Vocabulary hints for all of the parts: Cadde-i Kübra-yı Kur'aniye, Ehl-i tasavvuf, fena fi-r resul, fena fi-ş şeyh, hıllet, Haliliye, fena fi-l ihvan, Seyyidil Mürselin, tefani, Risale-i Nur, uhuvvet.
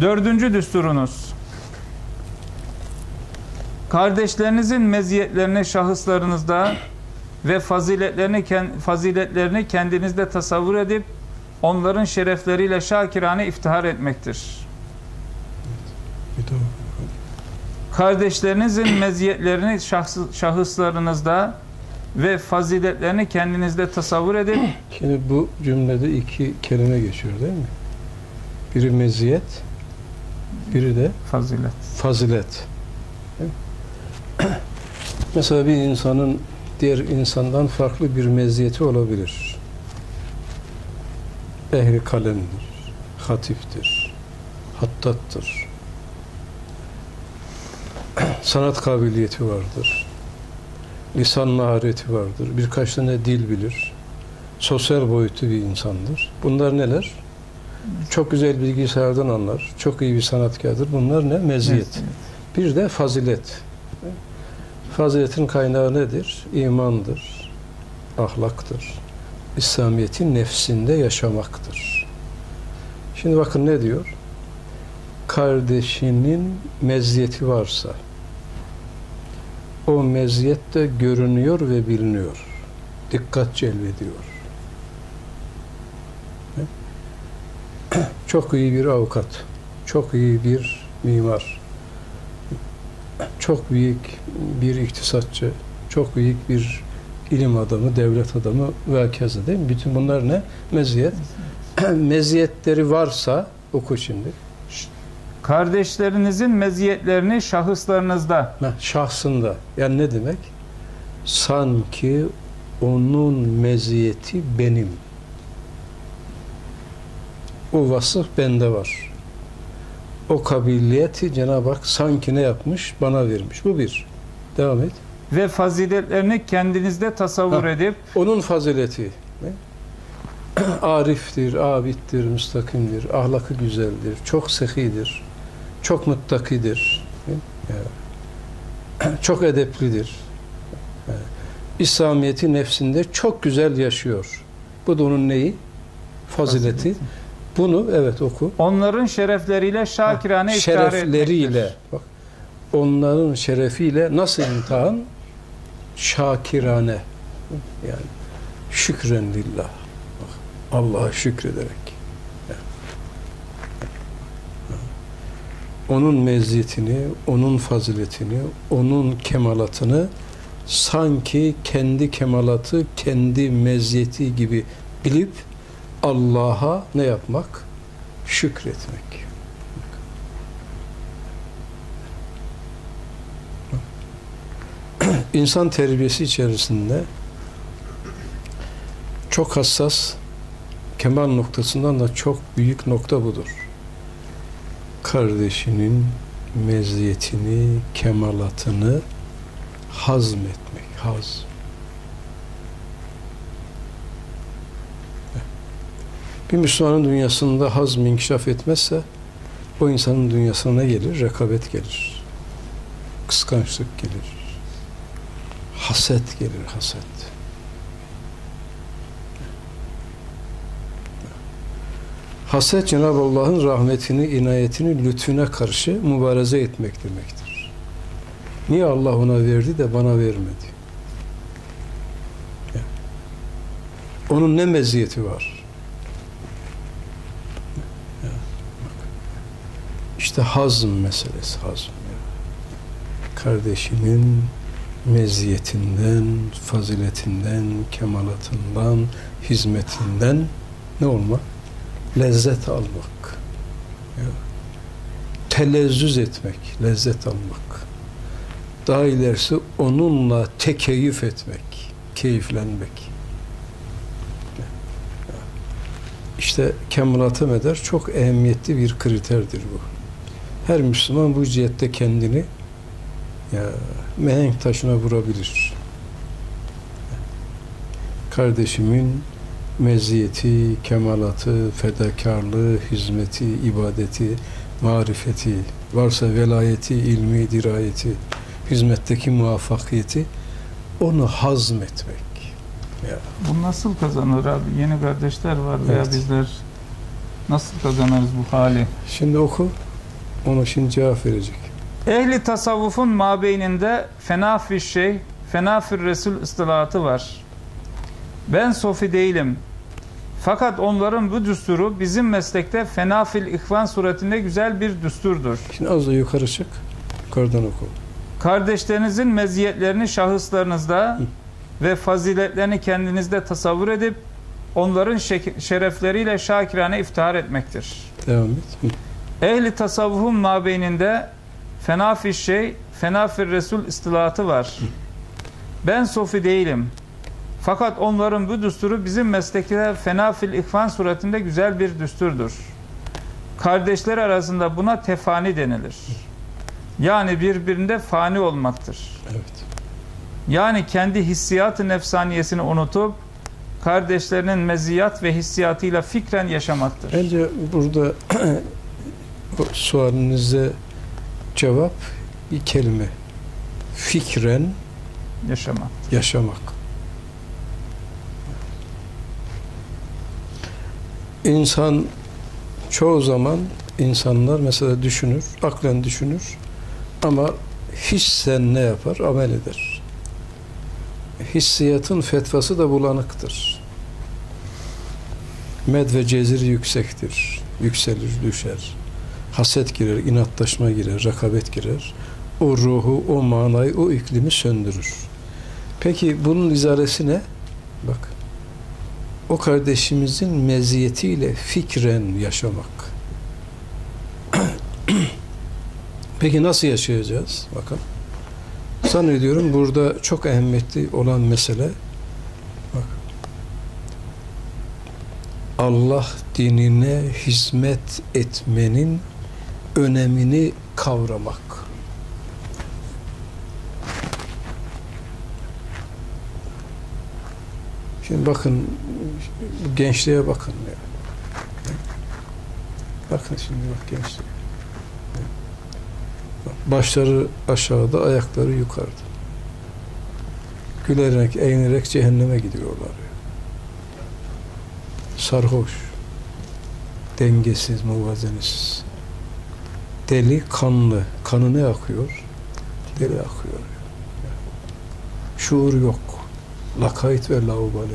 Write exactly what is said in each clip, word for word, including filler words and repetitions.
Dördüncü düsturunuz, kardeşlerinizin meziyetlerini şahıslarınızda ve faziletlerini, faziletlerini kendinizde tasavvur edip onların şerefleriyle şakirane iftihar etmektir. Kardeşlerinizin meziyetlerini şahs şahıslarınızda ve faziletlerini kendinizde tasavvur edin. Şimdi bu cümlede iki kelime geçiyor değil mi? Biri meziyet, biri de fazilet. Fazilet. Mesela bir insanın diğer insandan farklı bir meziyeti olabilir. Ehli kalemdir, hatiftir, hattattır. Sanat kabiliyeti vardır. Lisan mahareti vardır. Birkaç tane dil bilir. Sosyal boyutlu bir insandır. Bunlar neler? Çok güzel bilgisayardan anlar. Çok iyi bir sanatkardır. Bunlar ne? Meziyet. Bir de fazilet. Faziletin kaynağı nedir? İmandır. Ahlaktır. İslamiyet'in nefsinde yaşamaktır. Şimdi bakın ne diyor? Kardeşinin meziyeti varsa o meziyet de görünüyor ve biliniyor. Dikkat celbediyor. Çok iyi bir avukat, çok iyi bir mimar, çok büyük bir iktisatçı, çok büyük bir ilim adamı, devlet adamı ve keza değil mi? Bütün bunlar ne? Meziyet. Meziyetleri varsa, oku şimdi. Kardeşlerinizin meziyetlerini şahıslarınızda. Heh, şahsında. Yani ne demek? Sanki onun meziyeti benim. O vasıf bende var. O kabiliyeti Cenab-ı Hak sanki ne yapmış? Bana vermiş. Bu bir. Devam et. Ve faziletlerini kendinizde tasavvur ha, edip. Onun fazileti. Ne? Ariftir, abittir, müstakimdir, ahlakı güzeldir, çok sehidir, çok muttakidir, çok edeplidir. İslamiyet'i nefsinde çok güzel yaşıyor. Bu da onun neyi? Fazileti. Fazileti. Bunu evet oku. Onların şerefleriyle şakirane iftihar etmektir. Şerefleriyle. Bak, onların şerefiyle nasıl imtihan? Şakirane. Yani şükren lillah. Allah'a şükrederek. Onun meziyetini, onun faziletini, onun kemalatını sanki kendi kemalatı, kendi meziyeti gibi bilip Allah'a ne yapmak? Şükretmek. İnsan terbiyesi içerisinde çok hassas, kemal noktasından da çok büyük nokta budur. Kardeşinin meziyetini, kemalatını hazmetmek. Haz. Bir Müslümanın dünyasında hazm inkişaf etmezse o insanın dünyasına ne gelir? Rekabet gelir. Kıskançlık gelir. Haset gelir, haset. Haset, Cenab-ı Allah'ın rahmetini, inayetini, lütfüne karşı mübareze etmek demektir. Niye Allah ona verdi de bana vermedi? Yani. Onun ne meziyeti var? Yani. İşte hazm meselesi, hazm. Yani. Kardeşinin meziyetinden, faziletinden, kemalatından, hizmetinden ne olmak? Lezzet almak, telezzüz etmek, lezzet almak. Daha ilerisi onunla tekeyüf etmek, keyiflenmek. İşte kemalat-ı meder çok ehemmiyetli bir kriterdir bu. Her Müslüman bu cihette kendini ya, mihenk taşına vurabilir. Kardeşimin meziyeti, kemalatı, fedakarlığı, hizmeti, ibadeti, marifeti, varsa velayeti, ilmi, dirayeti, hizmetteki muvaffakiyeti, onu hazmetmek. Ya. Bu nasıl kazanır abi? Yeni kardeşler var veya evet. Bizler nasıl kazanırız bu hali? Şimdi oku. Ona şimdi cevap verecek. Ehl-i tasavvufun mabeyninde fena fi-ş şeyh, fena fi-r resul ıstılahatı var. Ben sofi değilim. Fakat onların bu düsturu bizim meslekte fena fi-l ihvan suretinde güzel bir düsturdur. Şimdi az da yukarı çık, yukarıdan oku. Kardeşlerinizin meziyetlerini şahıslarınızda Hı. ve faziletlerini kendinizde tasavvur edip onların şerefleriyle şakirane iftihar etmektir. Devam et. Hı. Ehl-i tasavvufun mabeyninde fena fi-ş şeyh, fena fi-r resul istilahatı var. Hı. Ben sofi değilim. Fakat onların bu düsturu bizim meslekte fena fi-l ihvan suretinde güzel bir düsturdur. Kardeşler arasında buna tefani denilir. Yani birbirinde fani olmaktır. Evet. Yani kendi hissiyatı nefsaniyesini unutup kardeşlerinin meziyat ve hissiyatıyla fikren yaşamaktır. Bence burada sualinize cevap bir kelime. Fikren yaşamak. Yaşamak. İnsan çoğu zaman insanlar mesela düşünür, aklen düşünür ama hissen ne yapar? Amel eder. Hissiyatın fetvası da bulanıktır. Med ve cezir yüksektir. Yükselir, düşer. Haset girer, inatlaşma girer, rekabet girer. O ruhu, o manayı, o iklimi söndürür. Peki bunun izaresi ne? Bak. O kardeşimizin meziyetiyle fikren yaşamak. Peki nasıl yaşayacağız? Bakın. Sanıyorum burada çok ehemmiyetli olan mesele bak. Allah dinine hizmet etmenin önemini kavramak. Şimdi bakın, gençliğe bakın. Bakın şimdi bak gençliğe. Başları aşağıda, ayakları yukarıda. Gülerek, eğlenerek cehenneme gidiyorlar. Sarhoş, dengesiz, muvazenesiz. Deli, kanlı. Kanı ne akıyor? Deli akıyor. Şuur yok. Lakayt ve laubali.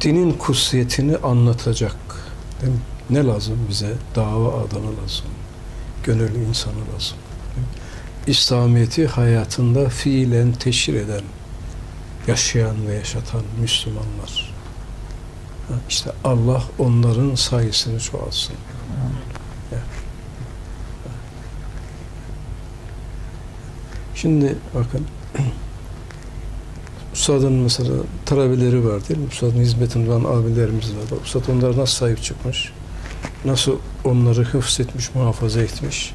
Dinin kutsiyetini anlatacak. Değil mi? Ne lazım bize? Dava adamı lazım. Gönüllü insanı lazım. İslamiyet'i hayatında fiilen teşhir eden, yaşayan ve yaşatan Müslümanlar. İşte Allah onların sayısını çoğalsın. Şimdi bakın, Ustad'ın mesela talebeleri var değil mi? Ustad'ın hizmetinde olan abilerimiz var. Ustad onlara nasıl sahip çıkmış? Nasıl onları hıfzetmiş, muhafaza etmiş?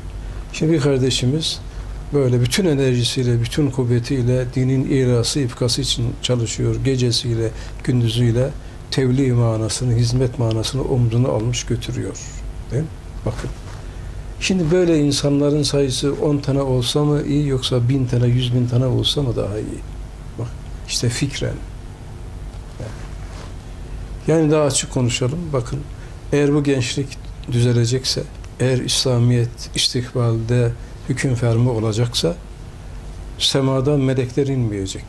Şimdi bir kardeşimiz böyle bütün enerjisiyle, bütün kuvvetiyle dinin irası, ifkası için çalışıyor. Gecesiyle, gündüzüyle tebliğ manasını, hizmet manasını omzuna almış götürüyor. Değil mi? Bakın. Şimdi böyle insanların sayısı on tane olsa mı iyi, yoksa bin tane, yüz bin tane olsa mı daha iyi? Bak işte fikren. Yani daha açık konuşalım. Bakın, eğer bu gençlik düzelecekse, eğer İslamiyet istikbalde hüküm fermi olacaksa, semadan melekler inmeyecek.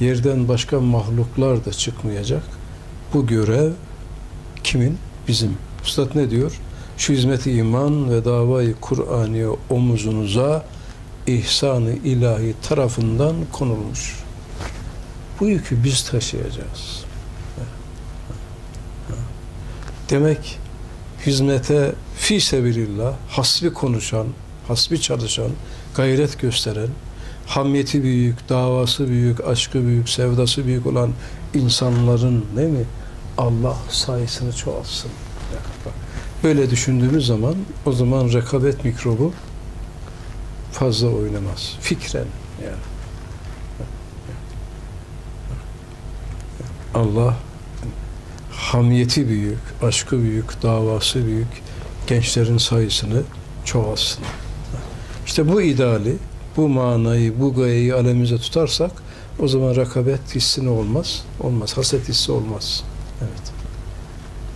Yerden başka mahluklar da çıkmayacak. Bu görev kimin? Bizim. Üstad ne diyor? Şu hizmet-i iman ve davayı Kur'aniye omuzunuza ihsan-ı ilahi tarafından konulmuş. Bu yükü biz taşıyacağız. Demek hizmete fi sebilillah hasbi konuşan, hasbi çalışan, gayret gösteren, hamiyeti büyük, davası büyük, aşkı büyük, sevdası büyük olan insanların değil mi? Allah sayısını çoğalsın. Böyle düşündüğümüz zaman o zaman rekabet mikrobu fazla oynamaz. Fikren yani. Allah hamiyeti büyük, aşkı büyük, davası büyük gençlerin sayısını çoğalsın. İşte bu ideali, bu manayı, bu gayeyi alemimize tutarsak o zaman rekabet hissi ne olmaz? Olmaz. Haset hissi olmaz. Evet.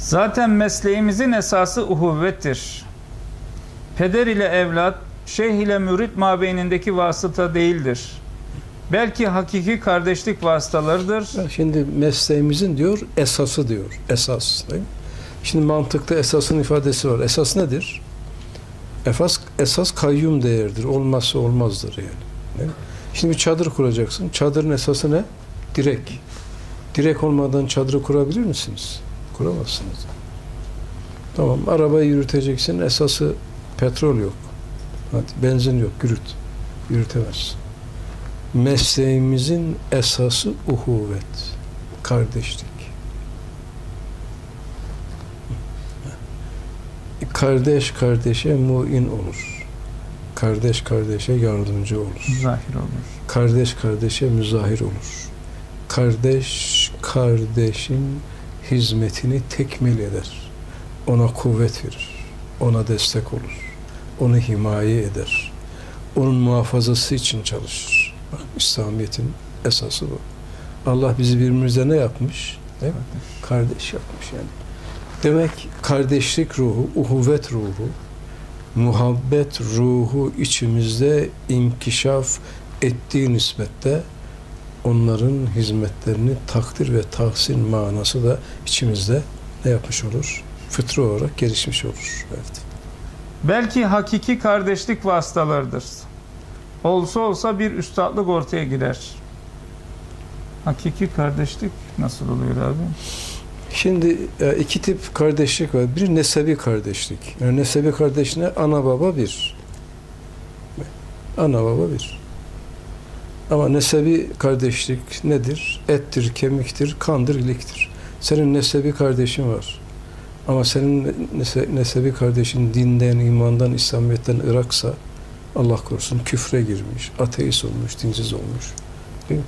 Zaten mesleğimizin esası uhuvvettir. Peder ile evlat, şeyh ile mürit mabeynindeki vasıta değildir. Belki hakiki kardeşlik vasıtalarıdır. Şimdi mesleğimizin diyor, esası diyor. Esas. Değil mi? Şimdi mantıkta esasın ifadesi var. Esas nedir? Esas, esas kayyum değerdir. Olmazsa olmazdır yani. Değil mi? Şimdi bir çadır kuracaksın. Çadırın esası ne? Direk. Direk olmadan çadırı kurabilir misiniz? Kuramazsınız. Tamam, arabayı yürüteceksin. Esası petrol yok. Hadi, benzin yok. Yürüt. Yürütemezsin. Mesleğimizin esası uhuvvet. Kardeşlik. Kardeş kardeşe muin olur. Kardeş kardeşe yardımcı olur. Müzahir olur. Kardeş kardeşe müzahir olur. Kardeş kardeşin hizmetini tekmil eder. Ona kuvvet verir. Ona destek olur. Onu himaye eder. Onun muhafazası için çalışır. Bak, İslamiyet'in esası bu. Allah bizi birbirimize ne yapmış? Değil mi? Kardeş yapmış yani. Demek kardeşlik ruhu, uhuvvet ruhu, muhabbet ruhu içimizde inkişaf ettiği nispette onların hizmetlerini takdir ve tahsin manası da içimizde ne yapmış olur? Fıtri olarak gelişmiş olur. Evet. Belki hakiki kardeşlik vasıtalarıdır. Olsa olsa bir üstadlık ortaya girer. Hakiki kardeşlik nasıl oluyor abi? Şimdi iki tip kardeşlik var. Biri nesebi kardeşlik. Yani nesebi kardeş ne? Ana baba bir. Ana baba bir. Ama nesebi kardeşlik nedir? Ettir, kemiktir, kandır, iliktir. Senin nesebi kardeşin var. Ama senin nesebi kardeşin dinden, imandan, İslamiyet'ten ıraksa, Allah korusun küfre girmiş, ateist olmuş, dinsiz olmuş. Değil mi?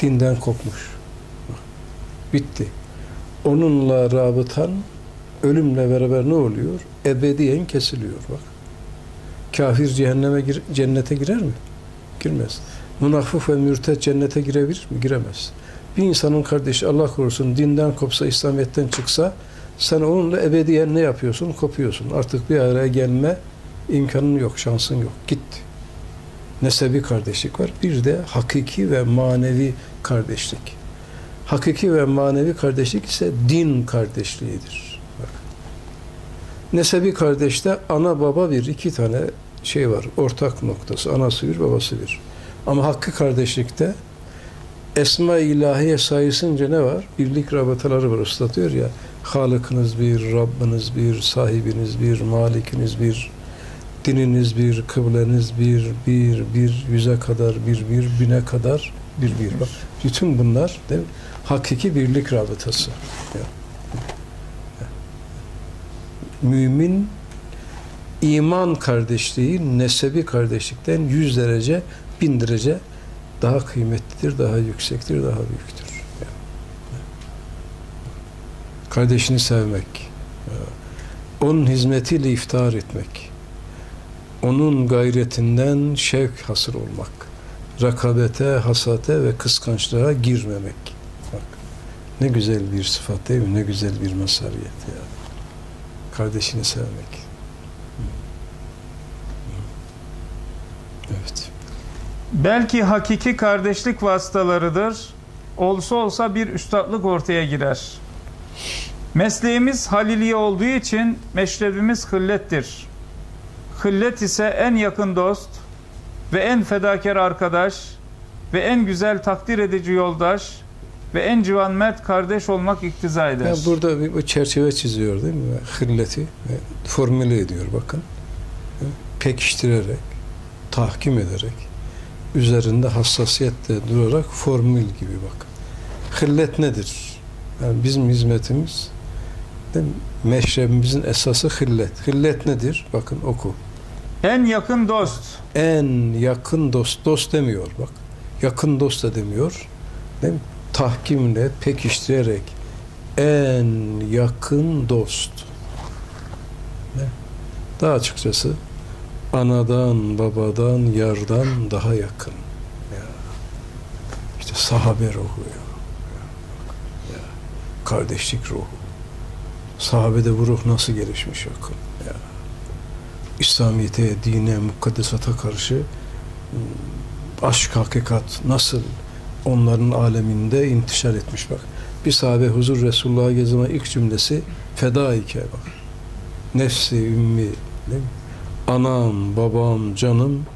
Dinden kopmuş. Bitti. Onunla rabıtan ölümle beraber ne oluyor? Ebediyen kesiliyor bak. Kafir cehenneme gir, cennete girer mi? Girmez. Münafık ve mürtet cennete girebilir mi? Giremez. Bir insanın kardeşi Allah korusun dinden kopsa, İslamiyet'ten çıksa sen onunla ebediyen ne yapıyorsun? Kopuyorsun. Artık bir araya gelme imkanın yok, şansın yok. Git. Nesebi kardeşlik var. Bir de hakiki ve manevi kardeşlik. Hakiki ve manevi kardeşlik ise din kardeşliğidir. Bak. Nesebi kardeşte ana baba bir, iki tane şey var, ortak noktası. Anası bir, babası bir. Ama hakkı kardeşlikte Esma-i İlahiye sayısınca ne var? Birlik rabıtaları var. Usta diyor ya, Halıkınız bir, Rabbiniz bir, sahibiniz bir, malikiniz bir, dininiz bir, kıbleniz bir, bir, bir, yüze kadar, bir, bir, bine kadar, bir, bir. Bak. Bütün bunlar değil mi? Hakiki birlik rabıtası. Mümin iman kardeşliği nesebi kardeşlikten yüz derece, bin derece daha kıymetlidir, daha yüksektir, daha büyüktür. Kardeşini sevmek, onun hizmetiyle iftihar etmek, onun gayretinden şevk hasıl olmak, rakabete, hasate ve kıskançlığa girmemek. Bak, ne güzel bir sıfat değil mi? Ne güzel bir mazhariyet ya. Kardeşini sevmek. Evet. Belki hakiki kardeşlik vasıtalarıdır. Olsa olsa bir üstadlık ortaya girer. Mesleğimiz Haliliye olduğu için meşrebimiz hıllettir. Hıllet ise en yakın dost ve en fedakar arkadaş ve en güzel takdir edici yoldaş ve en civanmerd kardeş olmak iktiza eder. Yani burada bir çerçeve çiziyor değil mi? Hılleti formüle ediyor bakın. Pekiştirerek, tahkim ederek, üzerinde hassasiyetle durarak formül gibi bak. Hıllet nedir? Yani bizim hizmetimiz, değil mi? Meşrebimizin esası hıllet. Hıllet nedir? Bakın oku. En yakın dost. En yakın dost. Dost demiyor bak. Yakın dost da demiyor. Değil mi? Tahkimle, pekiştirerek en yakın dost. Ne? Daha açıkçası anadan, babadan, yardan daha yakın. Ya. İşte sahabe ruhu ya. Ya. Kardeşlik ruhu. Sahabede bu ruh nasıl gelişmiş akıl ya. İslamiyete, dine, mukaddesata karşı aşk, hakikat nasıl onların aleminde intişar etmiş bak. Bir sahabe huzur Resulullah'a gezdiğinde ilk cümlesi fedaike bak. Nefsi, ümmi, anam, babam, canım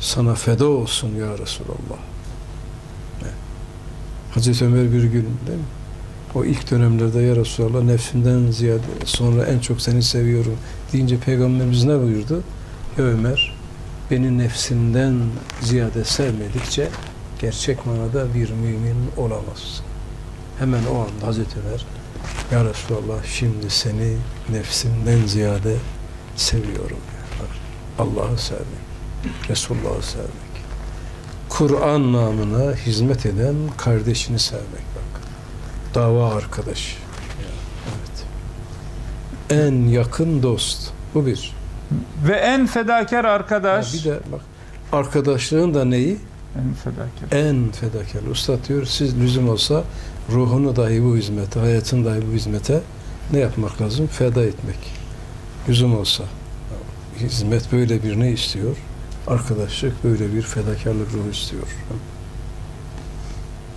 sana feda olsun ya Resulallah. Ne? Hazreti Ömer bir gün değil mi? O ilk dönemlerde ya Resulallah nefsimden ziyade sonra en çok seni seviyorum deyince Peygamberimiz ne buyurdu? Ya Ömer, beni nefsimden ziyade sevmedikçe gerçek manada bir mümin olamazsın. Hemen o anda Hazreti Ömer, ya Resulallah şimdi seni nefsimden ziyade seviyorum. Allah'ı sevmek, Resulullah'ı sevmek. Kur'an namına hizmet eden kardeşini sevmek bak. Dava arkadaş. Evet. En yakın dost. Bu bir. Ve en fedakar arkadaş. Ya bir de bak, arkadaşlığın da neyi? En fedakar. En fedakar. Üstad diyor, siz lüzum olsa ruhunu dahi bu hizmete, hayatını dahi bu hizmete ne yapmak lazım? Feda etmek. Lüzum olsa. Hizmet böyle bir ne istiyor? Arkadaşlık böyle bir fedakarlık ruhu istiyor.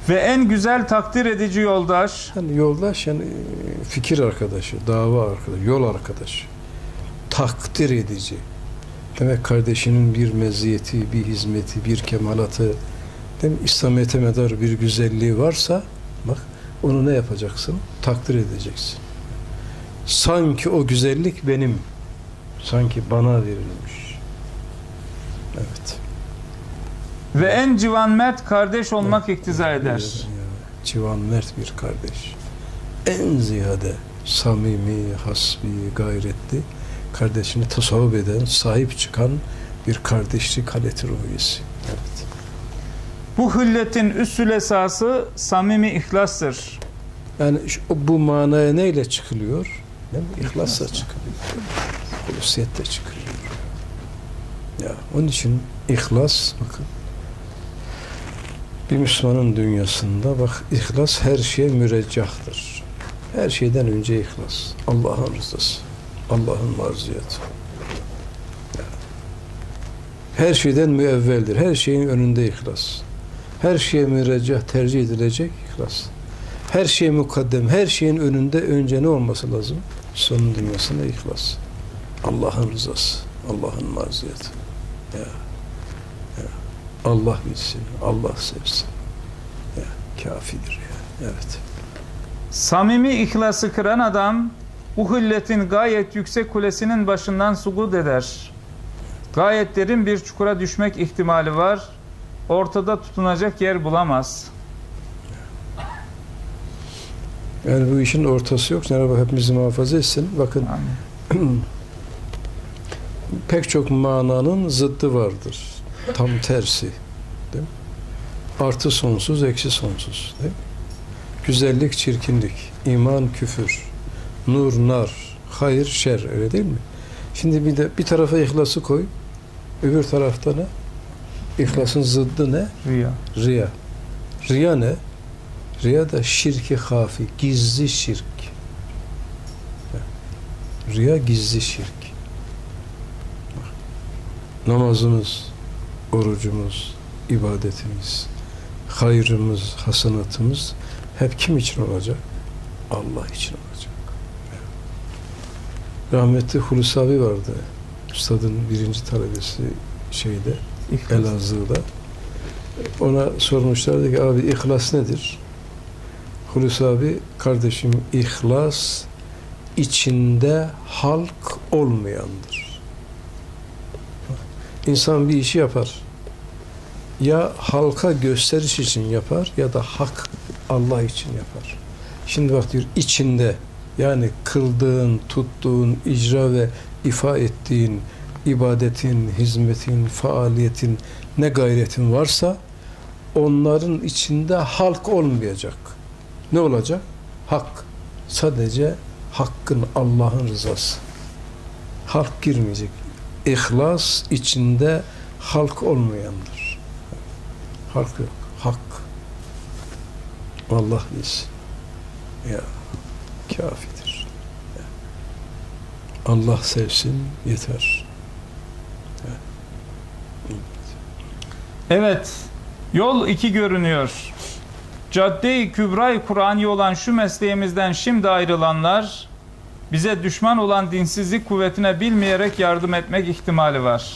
Ve en güzel takdir edici yoldaş. Yani yoldaş yani fikir arkadaşı, dava arkadaşı, yol arkadaşı. Takdir edici. Demek kardeşinin bir meziyeti, bir hizmeti, bir kemalatı, değil mi? İslamiyete medar bir güzelliği varsa bak onu ne yapacaksın? Takdir edeceksin. Sanki o güzellik benim. Sanki bana verilmiş. Evet. Ve en civanmerd kardeş olmak evet, iktiza eder. Civanmerd bir kardeş. En ziyade samimi, hasbi, gayretli kardeşini tasavvuf eden, sahip çıkan bir kardeşlik haleti ruhiyesi. Evet. Bu hılletin üsül esası samimi ihlastır. Yani bu manaya neyle çıkılıyor? Değil mi? İhlasla çıkılıyor. Kulusiyette çıkıyor. Ya, onun için ihlas, bakın, bir Müslümanın dünyasında bak ihlas her şeye müreccahtır. Her şeyden önce ihlas. Allah'ın rızası. Allah'ın marziyatı. Her şeyden müevveldir. Her şeyin önünde ihlas. Her şeye müreccah, tercih edilecek ihlas. Her şey mukaddem, her şeyin önünde önce ne olması lazım? Sonun dünyasında ihlas. Allah'ın rızası, Allah'ın marziyatı. Ya. Ya. Allah bilsin, Allah sevsin. Ya. Kafidir yani. Evet. Samimi ihlası kıran adam, uhuvvetin gayet yüksek kulesinin başından sugud eder. Gayet derin bir çukura düşmek ihtimali var. Ortada tutunacak yer bulamaz. Yani bu işin ortası yok. Cenab-ı Hak hepimizi muhafaza etsin. Bakın pek çok mananın zıddı vardır. Tam tersi. Değil mi? Artı sonsuz, eksi sonsuz. Değil mi? Güzellik, çirkinlik, iman, küfür, nur, nar, hayır, şer. Öyle değil mi? Şimdi bir de bir tarafa ihlası koy. Öbür tarafta ne? İhlasın zıddı ne? Riya. Riya. Riya ne? Riya da şirki hafi, gizli şirk. Riya gizli şirk. Namazımız, orucumuz, ibadetimiz, hayrımız, hasenatımız hep kim için olacak? Allah için olacak. Rahmetli Hulusi abi vardı. Üstadın birinci talebesi şeyde, İhlas. Elazığ'da. Ona sormuşlardı ki abi ihlas nedir? Hulusi abi kardeşim ihlas içinde halk olmayandır. İnsan bir işi yapar. Ya halka gösteriş için yapar ya da hak Allah için yapar. Şimdi bak diyor içinde yani kıldığın, tuttuğun, icra ve ifa ettiğin ibadetin, hizmetin, faaliyetin ne gayretin varsa onların içinde halk olmayacak. Ne olacak? Hak. Sadece hakkın, Allah'ın rızası. Halk girmeyecek. İhlas içinde halk olmayandır. Halk yok. Hak. Allah bilsin. Ya. Kafidir. Allah sevsin yeter. Evet, yol iki görünüyor. Cadde-i Kübra-yı Kur'aniye olan şu mesleğimizden şimdi ayrılanlar, bize düşman olan dinsizlik kuvvetine bilmeyerek yardım etmek ihtimali var.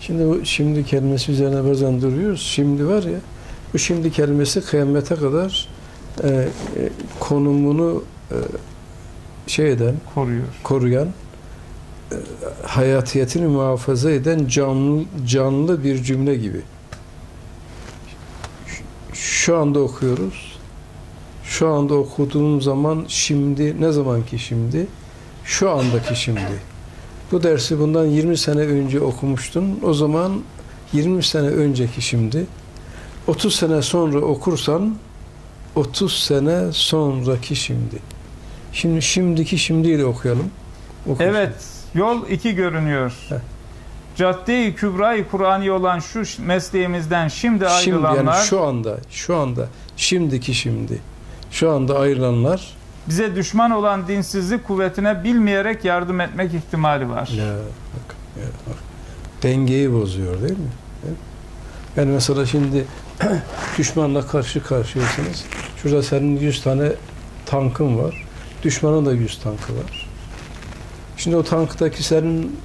Şimdi şimdi kelimesi üzerine bazen duruyoruz. Şimdi var ya, bu şimdi kelimesi kıyamete kadar e, e, konumunu e, şey eden, koruyor. koruyan, e, hayatiyetini muhafaza eden canlı, canlı bir cümle gibi. Şu anda okuyoruz. Şu anda okuduğum zaman şimdi, ne zamanki şimdi? Şu andaki şimdi. Bu dersi bundan yirmi sene önce okumuştun. O zaman yirmi sene önceki şimdi. otuz sene sonra okursan otuz sene sonraki şimdi. Şimdi şimdiki şimdiyle okuyalım. Okursun. Evet, yol iki görünüyor. Heh. Cadde-i Kübra-yı Kur'aniye olan şu mesleğimizden şimdi ayrılanlar, şimdi yani şu anda, şu anda, şimdiki şimdi, şu anda ayrılanlar, bize düşman olan dinsizlik kuvvetine bilmeyerek yardım etmek ihtimali var. Ya, bak, ya, bak. Dengeyi bozuyor değil mi? Yani mesela şimdi düşmanla karşı karşıyasınız. Şurada senin yüz tane tankın var. Düşmanın da yüz tankı var. Şimdi o tanktaki senin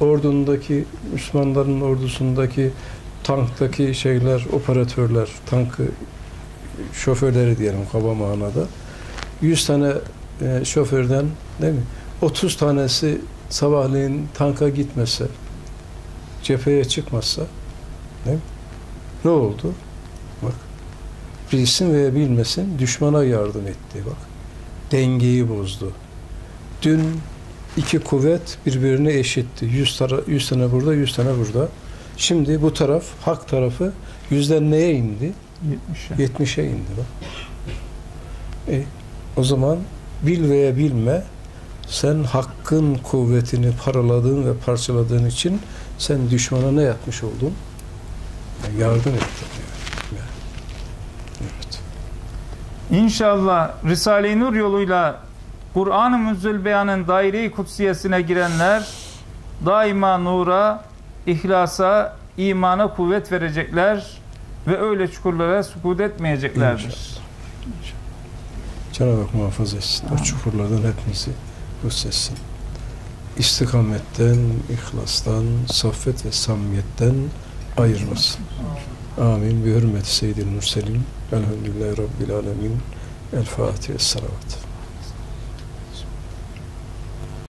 ordundaki, Müslümanların ordusundaki tanktaki şeyler, operatörler, tankı şoförleri diyelim kaba manada. yüz tane e, şoförden değil mi? otuz tanesi sabahleyin tanka gitmese, cepheye çıkmazsa değil mi? Ne oldu? Bak. Bilsin veya bilmesin düşmana yardım etti. Bak. Dengeyi bozdu. Dün İki kuvvet birbirine eşitti. Yüz, tara yüz tane burada, yüz tane burada. Şimdi bu taraf, hak tarafı yüzden neye indi? yetmişe. yetmişe indi. Bak. E, o zaman bil veya bilme, sen hakkın kuvvetini paraladığın ve parçaladığın için sen düşmana ne yapmış oldun? E, yardım ettin. Yani. Evet. İnşallah Risale-i Nur yoluyla Kur'an-ı Müzzülbeyan'ın daire-i kutsiyesine girenler daima nura, ihlasa, imana kuvvet verecekler ve öyle çukurlara sukut etmeyeceklerdir. İnşallah. İnşallah. Cenab-ı Hak muhafaza etsin. Amin. O çukurlardan hepimizi kursetsin. İstikametten, ihlastan, saffet ve samimiyetten ayırmasın. Amin. Bi hürmeti Seyyidil Mürselin. Elhamdülillahi Rabbil Alemin. El Fatiha. Selavat.